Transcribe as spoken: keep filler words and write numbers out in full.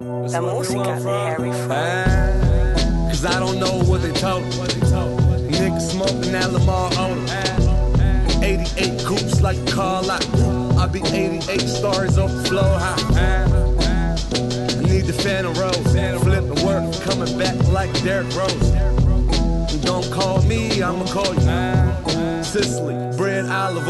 La música de Harry Fry. Cause I don't know what they told me. Niggas smoking that Lamar on them. eighty-eight coupes like a car lot. I be eighty-eight stories off the floor high. I need the Phantom Rose. Flipping work, coming back like Derrick Rose. Don't call me, I'ma call you. Sicily, bread, olive.